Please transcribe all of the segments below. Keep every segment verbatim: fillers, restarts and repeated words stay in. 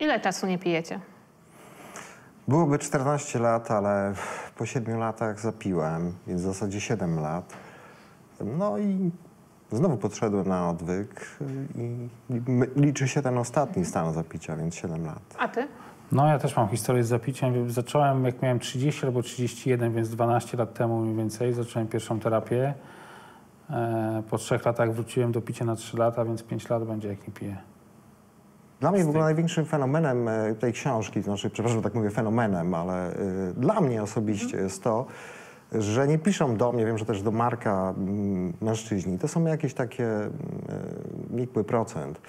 Ile czasu nie pijecie? Byłoby czternaście lat, ale po siedmiu latach zapiłem, więc w zasadzie siedem lat. No i znowu podszedłem na odwyk i liczy się ten ostatni stan zapicia, więc siedem lat. A ty? No ja też mam historię z zapiciem. Zacząłem, jak miałem trzydzieści albo trzydzieści jeden, więc dwanaście lat temu mniej więcej, zacząłem pierwszą terapię. Po trzech latach wróciłem do picia na trzy lata, więc pięć lat będzie, jak nie piję. Dla mnie w ogóle największym fenomenem tej książki, znaczy, przepraszam, tak mówię fenomenem, ale y, dla mnie osobiście jest to, że nie piszą do mnie, wiem, że też do Marka, y, mężczyźni. To są jakieś takie y, nikły procent.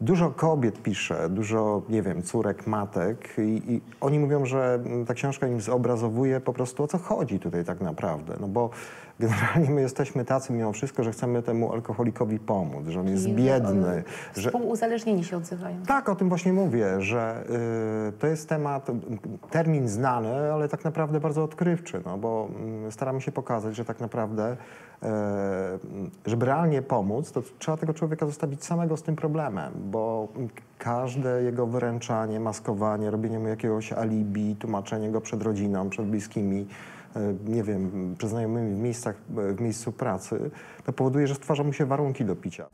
Dużo kobiet pisze, dużo, nie wiem, córek, matek i, i oni mówią, że ta książka im zobrazowuje po prostu, o co chodzi tutaj tak naprawdę. No bo generalnie my jesteśmy tacy mimo wszystko, że chcemy temu alkoholikowi pomóc, że on jest biedny. Że... Współuzależnieni się odzywają. Tak, o tym właśnie mówię, że y, to jest temat, termin znany, ale tak naprawdę bardzo odkrywczy, no bo y, staramy się pokazać, że tak naprawdę, y, żeby realnie pomóc, to trzeba tego człowieka zostawić samego z tym problemem, bo każde jego wyręczanie, maskowanie, robienie mu jakiegoś alibi, tłumaczenie go przed rodziną, przed bliskimi, nie wiem, przed znajomymi w, miejscach, w miejscu pracy, to powoduje, że stwarza mu się warunki do picia.